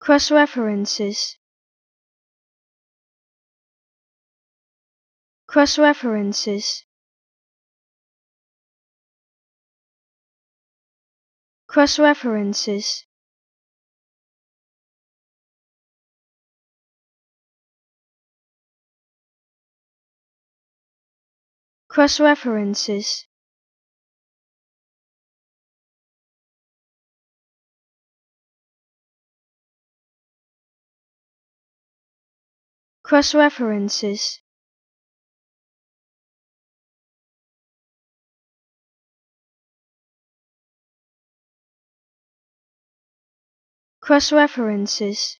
Cross-references. Cross-references. Cross-references. Cross-references. Cross-references. Cross-references.